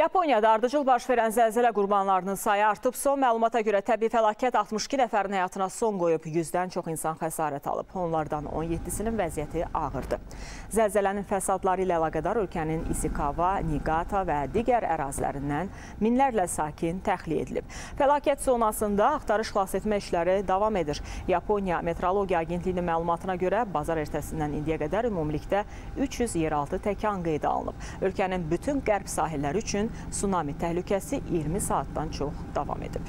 Yaponiyada ardıcıl baş verən zəlzələ qurbanlarının sayı artıb. Son məlumata görə təbii fəlakət 62 nəfərin həyatına son qoyub, 100-dən çox insan xəsarət alıb. Onlardan 17-sinin vəziyyəti ağırdır. Zəlzələnin fəsadları ilə əlaqədar ölkənin Isikawa, Niigata və digər ərazilərindən minlərlə sakin təxliyə edilib. Fəlakət zonasında axtarış xilas etmə işləri davam edir. Yaponiya Meteorologiya Agentliyinin məlumatına görə bazar ertəsindən indiyə qədər ümumilikdə 300 yeraltı təkan qeydə alınıb. Ölkənin bütün qərb sahilləri üçün tsunami təhlükəsi 20 saatdan çox davam edib.